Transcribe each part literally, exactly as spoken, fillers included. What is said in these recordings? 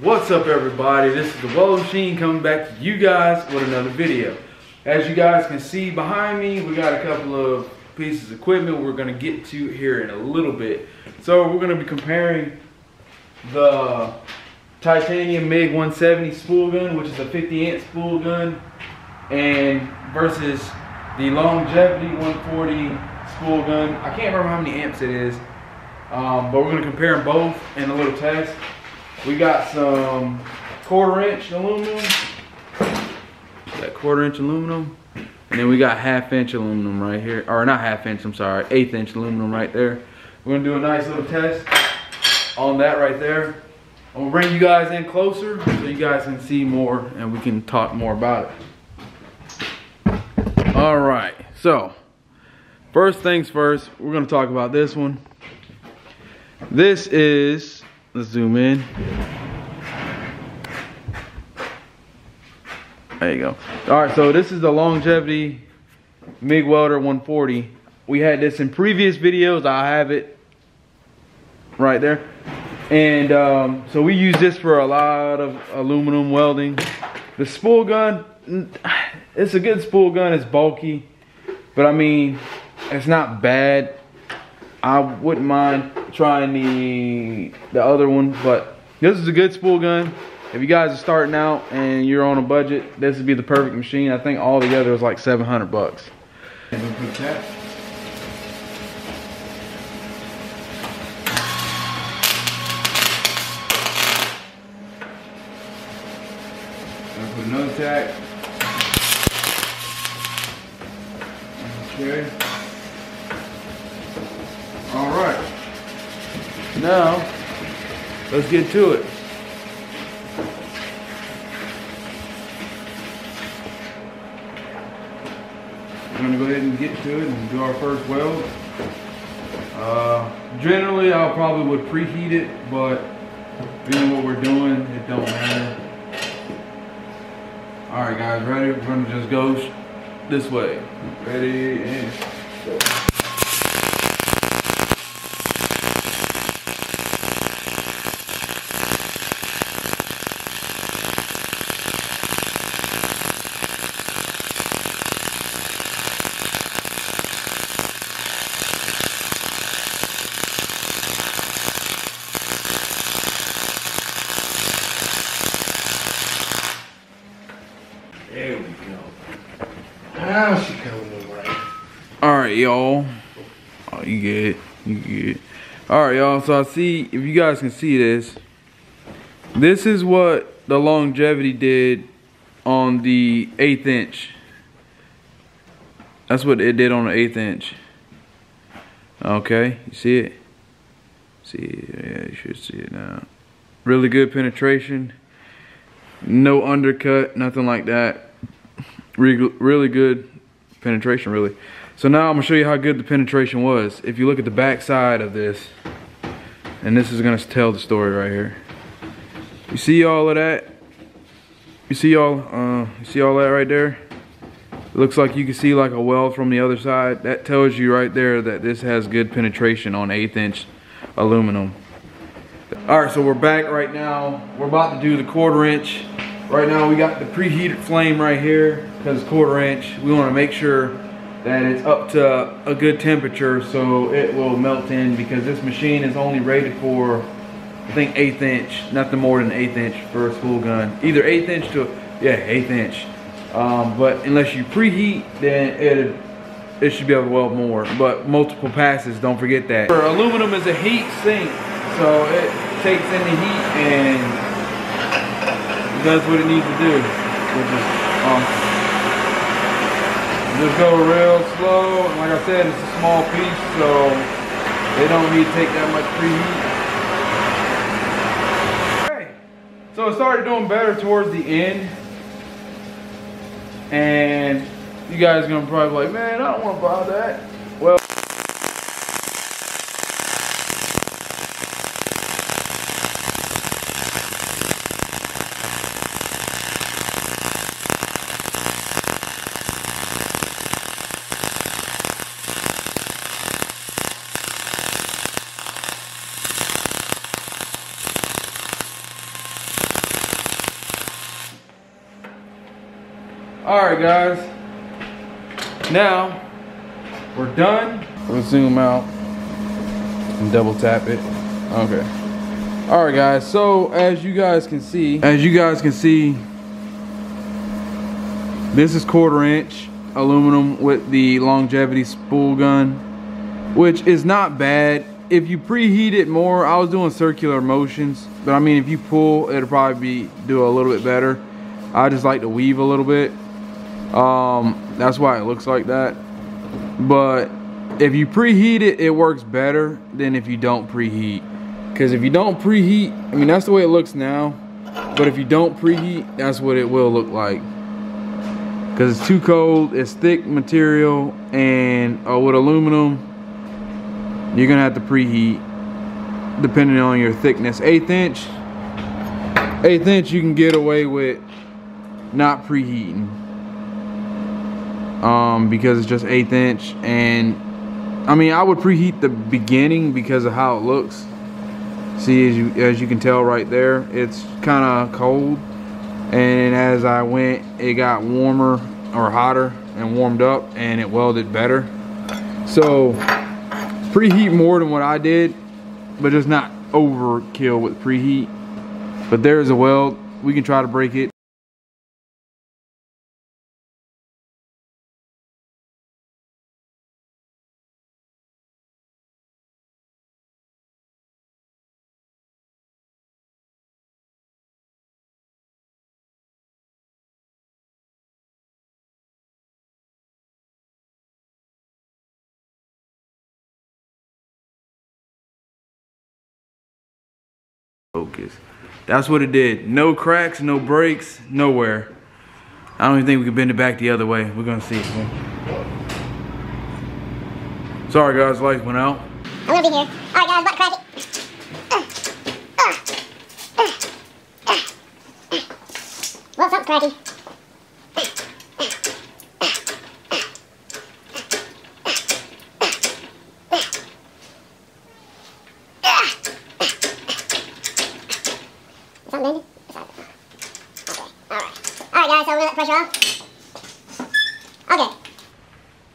What's up, everybody? This is the Welding Machine coming back to you guys with another video. As you guys can see behind me, we got a couple of pieces of equipment we're going to get to here in a little bit. So we're going to be comparing the Titanium MIG one seventy spool gun, which is a fifty amp spool gun, and versus the Longevity one forty spool gun. I can't remember how many amps it is, um, but we're going to compare them both in a little test. We got some quarter inch aluminum, that quarter inch aluminum, and then we got half inch aluminum right here, or not half inch, I'm sorry, eighth inch aluminum right there. We're gonna do a nice little test on that right there. I'm gonna bring you guys in closer so you guys can see more and we can talk more about it. All right, so first things first, we're gonna talk about this one. This is, let's zoom in. There you go. All right, so this is the Longevity MIG Welder one forty. We had this in previous videos. I have it right there. And um, so we use this for a lot of aluminum welding. The spool gun, it's a good spool gun. It's bulky, but I mean, it's not bad. I wouldn't mind trying the the other one, but this is a good spool gun. If you guys are starting out and you're on a budget, this would be the perfect machine. I think all together was like seven hundred bucks. Put another tack. Okay. Now, let's get to it. We're gonna go ahead and get to it and do our first weld. Uh, generally, I probably would preheat it, but being what we're doing, it don't matter. All right, guys, ready? We're gonna just go this way. Ready and go. Alright, y'all. Oh, you good. You good. Alright, y'all. So I see, if you guys can see this, this is what the Longevity did on the eighth inch. That's what it did on the eighth inch. Okay, you see it? See it? Yeah, you should see it now. Really good penetration. No undercut, nothing like that. Re really good penetration, really. So now I'm gonna show you how good the penetration was. If you look at the back side of this, and this is gonna tell the story right here. You see all of that? You see all? Uh, you see all that right there? It looks like you can see like a weld from the other side. That tells you right there that this has good penetration on eighth inch aluminum. All right, so we're back right now. We're about to do the quarter inch. Right now we got the preheated flame right here because quarter inch. We want to make sure that it's up to a good temperature so it will melt in, because this machine is only rated for, I think, eighth inch, nothing more than eighth inch for a spool gun. Either eighth inch to, yeah, eighth inch. Um, but unless you preheat, then it it should be able to weld more. But multiple passes, don't forget that. For aluminum is a heat sink, so it takes in the heat and does what it needs to do, which is awesome. Just go real slow, and like I said, it's a small piece, so they don't need to take that much preheat. Okay, so it started doing better towards the end, and you guys are gonna probably be like, man, I don't want to buy that. Well, Alright guys, now we're done. I'm gonna zoom out and double tap it. Okay. Alright guys, so as you guys can see, as you guys can see, this is quarter inch aluminum with the Longevity spool gun, which is not bad. If you preheat it more, I was doing circular motions, but I mean if you pull, it'll probably be do a little bit better. I just like to weave a little bit. Um, that's why it looks like that. But if you preheat it, it works better than if you don't preheat. Because if you don't preheat, I mean that's the way it looks now. But if you don't preheat, that's what it will look like. Because it's too cold, it's thick material, and uh, with aluminum, you're gonna have to preheat depending on your thickness. Eighth inch eighth inch you can get away with not preheating um because it's just eighth inch, and I mean I would preheat the beginning because of how it looks. See, as you as you can tell right there, it's kind of cold, and as I went it got warmer or hotter and warmed up and it welded better. So preheat more than what I did, but just not overkill with preheat. But there is a weld. We can try to break it. Focus. That's what it did. No cracks, no breaks, nowhere. I don't even think we can bend it back the other way. We're gonna see. Sorry guys, lights went out. I won't be here. All right guys, about to crack it. Uh, uh, uh, uh. Well, something's cracky.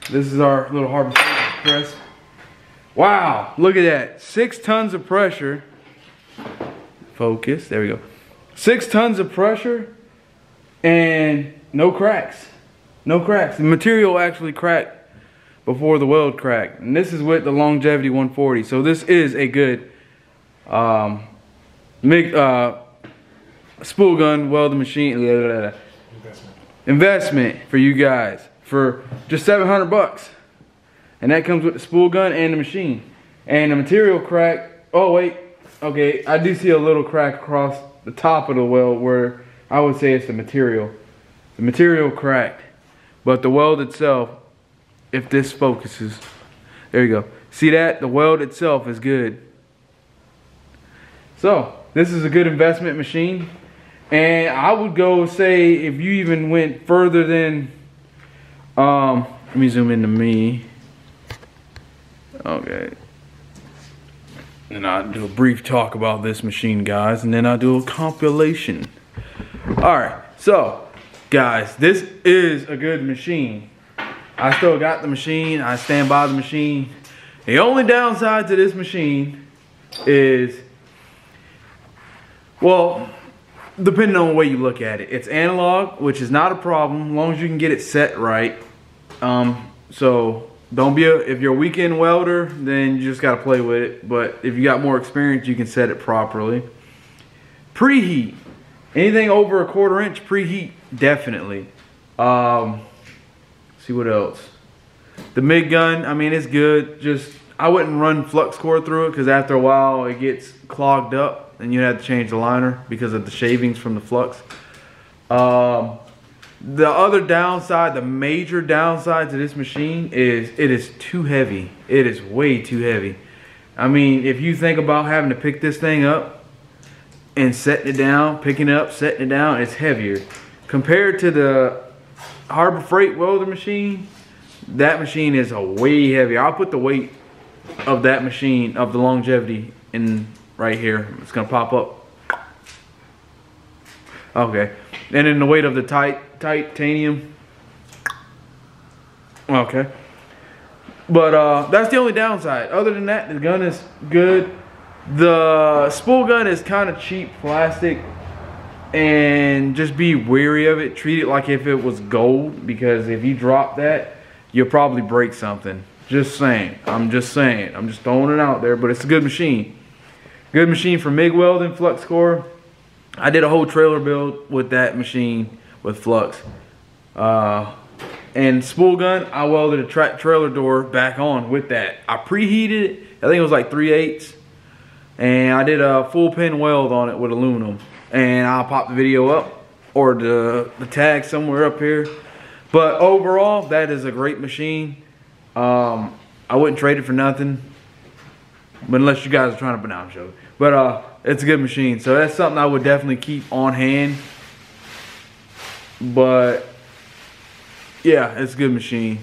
This is our little Harbor Freight press. Wow, look at that. Six tons of pressure. Focus, there we go. Six tons of pressure and no cracks. No cracks. The material actually cracked before the weld cracked. And this is with the Longevity one forty. So this is a good um, MIG, uh, spool gun welding machine. Blah, blah, blah. Investment. Investment for you guys. For just seven hundred bucks, and that comes with the spool gun and the machine and the material crack. Oh wait, okay, I do see a little crack across the top of the weld where I would say it's the material. The material cracked, but the weld itself, if this focuses, there you go. See that? The weld itself is good. So this is a good investment machine, and I would go say if you even went further than Um, let me zoom into me. Okay. And I'll do a brief talk about this machine, guys, and then I'll do a compilation. Alright, so, guys, this is a good machine. I still got the machine. I stand by the machine. The only downside to this machine is, well, depending on the way you look at it, it's analog, which is not a problem as long as you can get it set right. Um, so don't be a, if you're a weekend welder, then you just gotta play with it. But if you got more experience, you can set it properly. Preheat, anything over a quarter inch, preheat definitely. Um, see what else. The MIG gun, I mean, it's good. Just I wouldn't run flux core through it because after a while it gets clogged up. And you had to change the liner because of the shavings from the flux. Um, the other downside, the major downside to this machine is it is too heavy. It is way too heavy. I mean, if you think about having to pick this thing up and setting it down, picking it up, setting it down, it's heavier. Compared to the Harbor Freight welder machine, that machine is a way heavier. I'll put the weight of that machine, of the Longevity, in right here. It's gonna pop up. Okay, and then the weight of the tight titanium Okay. But uh, that's the only downside. Other than that, the gun is good. The spool gun is kind of cheap plastic, and just be wary of it. Treat it like if it was gold, because if you drop that, you'll probably break something. Just saying. I'm just saying. I'm just throwing it out there, but it's a good machine. Good machine for MIG welding, flux core. I did a whole trailer build with that machine with flux. Uh, and spool gun, I welded a track trailer door back on with that. I preheated it. I think it was like three eighths. And I did a full pin weld on it with aluminum. And I'll pop the video up or the, the tag somewhere up here. But overall, that is a great machine. Um, I wouldn't trade it for nothing. But unless you guys are trying to pronounce it. But uh, it's a good machine. So that's something I would definitely keep on hand. But yeah, it's a good machine.